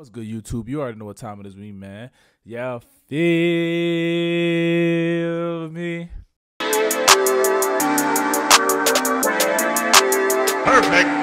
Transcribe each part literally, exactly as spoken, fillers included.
What's good, YouTube? You already know what time it is with me, man. Y'all feel me? Perfect.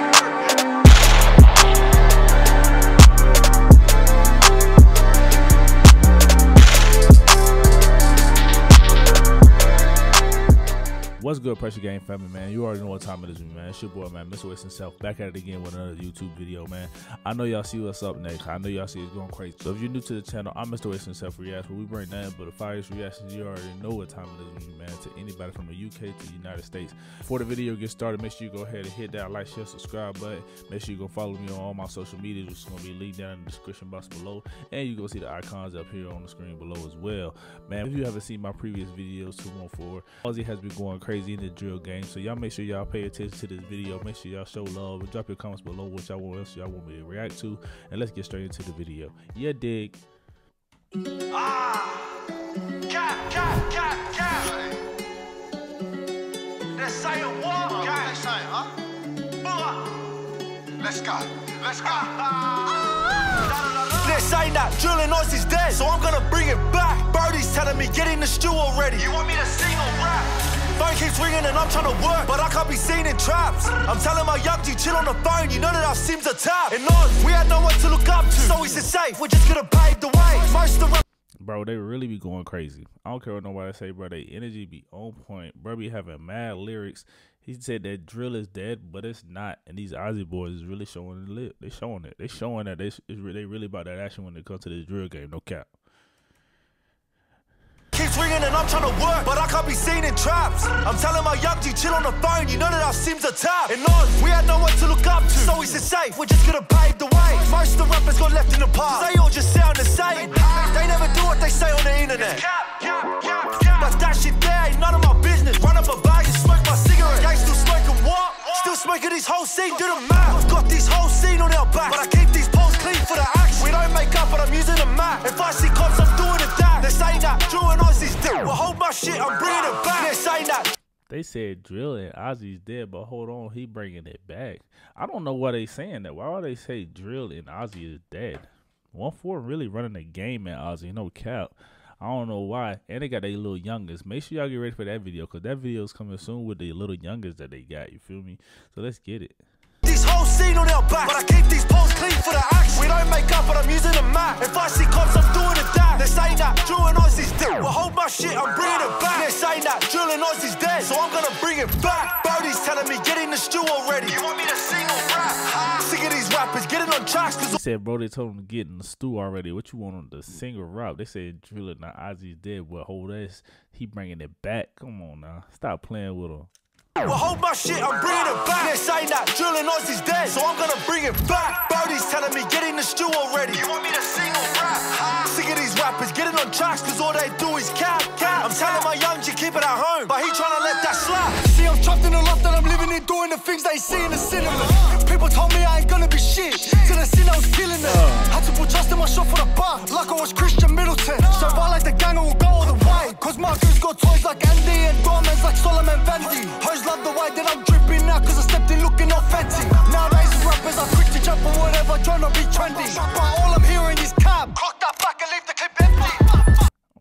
What's good, Pressure Game family, man? You already know what time it is, man. It's your boy, man, MrWavesHimself, back at it again with another YouTube video, man. I know y'all see what's up next. I know y'all see it's going crazy. So if you're new to the channel, I'm MrWavesHimself Reacts, where we bring nothing but the finest reactions. You already know what time it is, man, to anybody from the U K to the United States. Before the video gets started, make sure you go ahead and hit that like, share, subscribe button. Make sure you go follow me on all my social medias, which is going to be linked down in the description box below. And you go see the icons up here on the screen below as well. Man, if you haven't seen my previous videos, two one four, Aussie has been going crazy in the drill game, so y'all make sure y'all pay attention to this video. Make sure y'all show love and drop your comments below what y'all want, else y'all want me to react to, and let's get straight into the video. Yeah, dig. Ah, cap, cap, cap, cap. Let's say a war, guys. Let's go. Let's go. Let's say that drilling noise is dead, so I'm gonna bring it back. Birdie's telling me get in the stew already. You want me to sing or rap? Phone keeps ringing and I'm trying to work, but I can't be seen in traps. I'm telling my young G, chill on the phone, you know that our Sims are tapped. And on, we had no one to look up to, so we said safe, we're just gonna pave the way. Most of Bro, they really be going crazy. I don't care what nobody say, bro, they energy be on point. Bro be having mad lyrics. He said that drill is dead, but it's not. And these Aussie boys is really showing the lip. They showing it. They showing that they, they really about that action when it comes to this drill game, no cap. Ringing and I'm trying to work, but I can't be seen in traps. I'm telling my young G, chill on the phone, you know that our Sims are tapped. And on, we had no one to look up to, so we said safe, we're just gonna pave the way. Most of the rappers got left in the past, they all just sound the same. They never do what they say on the internet. But that shit there ain't none of my business. Run up a bag and smoke my cigarette. Gang still smoking what? Still smoking this whole scene, do the math. I've got this whole scene on our back, but I keep these poles clean for the axe. We don't make up, but I'm using the map. If I see cops, I'm doing it that. They say that Drew and Ozzy's dead, well hold my shit, I'm bringing it back. They say that. They said Drill and Ozzy's dead, but hold on, he bringing it back. I don't know why they saying that. Why would they say Drill and Ozzy is dead? one four really running the game at Ozzy, no cap. I don't know why. And they got their little youngest. Make sure y'all get ready for that video, because that video is coming soon with the little youngest that they got. You feel me? So let's get it. This whole scene on our back, but I keep these poles clean for the axe. We don't make up, but I'm using the map. If I see cops, I'm doing it that. They say that Drill and Ozzy's dead, well hold my shit, I'm bringing it back. They say that Drill and Ozzy's dead, so I'm gonna bring it back. Birdie's telling me get in the stew already. You want me to sing or rap? Huh? Sick of these rappers getting on tracks, cause he said, bro, they told him to get in the stew already. What you want on the single rap? They said Drill and Ozzy's dead, well hold this, he bringing it back. Come on now, stop playing with him. Well, hold my shit, I'm bringing it back. They're saying that Drill and Ozzy's dead, so I'm gonna bring it back. Birdie's telling me get in the stew already. You want me to sing or rap? Huh? Sick of these rappers getting on tracks, cause all they do is cap, cap. I'm telling my young G, keep it at home, but he trying to let that slap. See, I'm trapped in the loft that I'm living in, doing the things they see in the cinema. People told me I ain't gonna be shit, till I seen I was killing them. Had to put trust in myself for the bar, like I was Christian Middleton. So if I like the gang, I will go all the way, cause my goose got toys like Andy and doormans like Solomon Vandy. Hoes love the way that I'm dripping now, cause I stepped in looking all fancy. Nowadays rappers are quick to jump on whatever, trying to be trendy, but all I'm hearing is cap. Clock that back and leave the clip empty.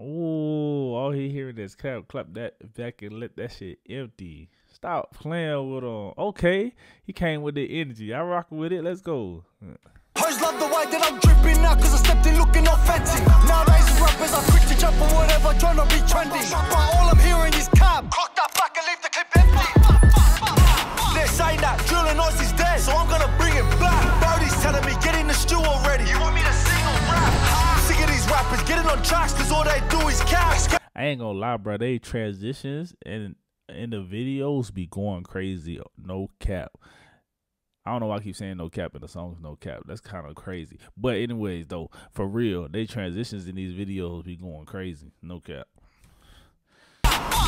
Ooh, all he hearing is cap. Clap that back and let that shit empty. Stop playing with him. Okay, he came with the energy. I rock with it. Let's go. Hoes love the way that I'm dripping now, cause I stepped in looking all fancy. Nowadays rappers are quick to jump on whatever, trying to be trendy, but all I'm hearing is cap. Clock that back and leave the clip empty. They're saying that Drill and Ozzy's dead, so I'm gonna bring it back. Birdie's telling me get in the stew already. You want me to sing or rap? Huh? Sick of these rappers getting on tracks, cause all they do is cap. I ain't gonna lie, bro, they transitions and and the videos be going crazy, no cap. I don't know why I keep saying no cap in the songs, no cap. That's kind of crazy. But anyways, though, for real, they transitions in these videos be going crazy, no cap.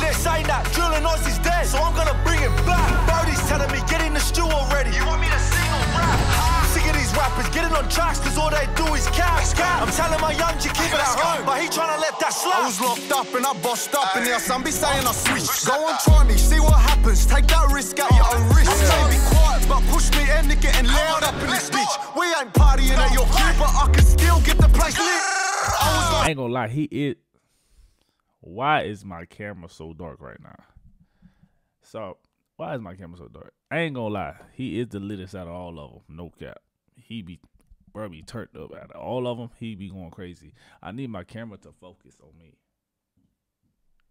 They're saying that Drill and Ozzy's dead, so I'm gonna bring it back. Birdie's telling me get in the stew already. You want me to sing or rap? Huh? Sick of these rappers getting on tracks, cause all they do is cap. I'm telling my young G, keep it at home, but he trying to let that slap. I was locked up and I bossed up, and now some be saying I switched. Go and try me, see what happens, take that risk at your own risk. Be quiet, but push me and they're getting loud up in this bitch. We ain't partying at your crib, but I can still I ain't gonna lie, he it. Why is my camera so dark right now? So why is my camera so dark? I ain't gonna lie, he is the littest out of all of them. No cap, he be bro be turned up out of all of them. He be going crazy. I need my camera to focus on me.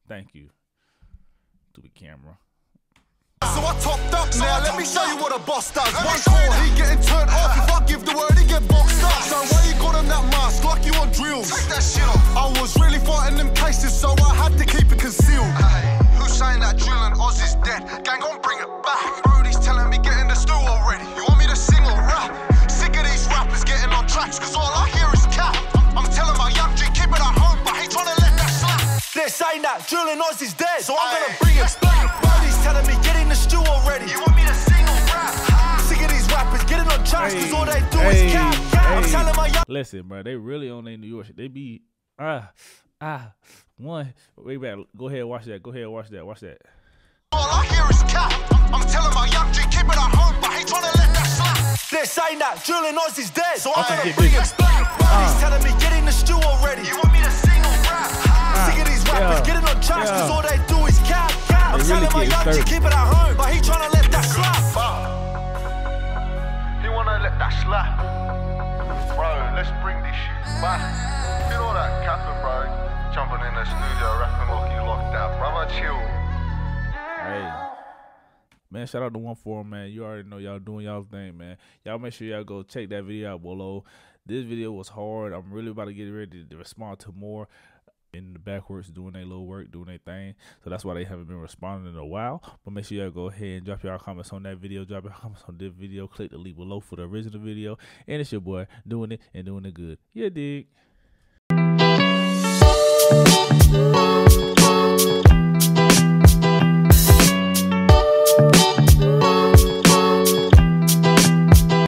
Thank you to the camera. So I talked up now, let me show you what a boss does. One call, he getting turned off. If I give the word, he get boxed up. So why you got him that mask like you on drills? Take that shit off. I was really fighting them cases, so I had to keep it concealed. Hey, who's saying that drill and Oz is dead? Gang, gon' bring it back. Brody's telling me get in the stool already. You want me to sing or rap? Sick of these rappers getting on tracks, cause all I hear is cap. I'm telling my young G, keep it at home, but he tryna let that slap. They're saying that drill and Oz is dead, so I'm gonna bring it back. Brody's telling me get in the stew already. You want me to sing or rap? Sick of these rappers getting on tracks, cause all they do is cap. I'm telling my young. Listen, bro, they really on their New York shit. They be ah ah one. Wait back. Go ahead, watch that. Go ahead, watch that. Watch that. All I hear is cap. I'm telling my young G, keep it at home, but he tryna let that slap. They're saying that drill and Oz is dead, so I'm gonna bring it back. Brody's telling me get in the stew already. You want me to sing or rap? Sick of these rappers getting on tracks, cause all they do is cap. I'm telling my young to keep it at home, but he tryna let that slap. He wanna let that slap. Bro, let's bring this shit back. You know that capping, bro. Jumping in the studio, rapping like you locked out. Brother, chill. Hey. Man, shout out to ONEFOUR, man. You already know y'all doing y'all thing, man. Y'all make sure y'all go check that video out below. This video was hard. I'm really about to get ready to respond to more. In the backwards doing their little work, doing their thing. So that's why they haven't been responding in a while. But make sure y'all go ahead and drop y'all comments on that video. Drop your comments on this video. Click the link below for the original video. And it's your boy doing it and doing it good. Yeah, dig.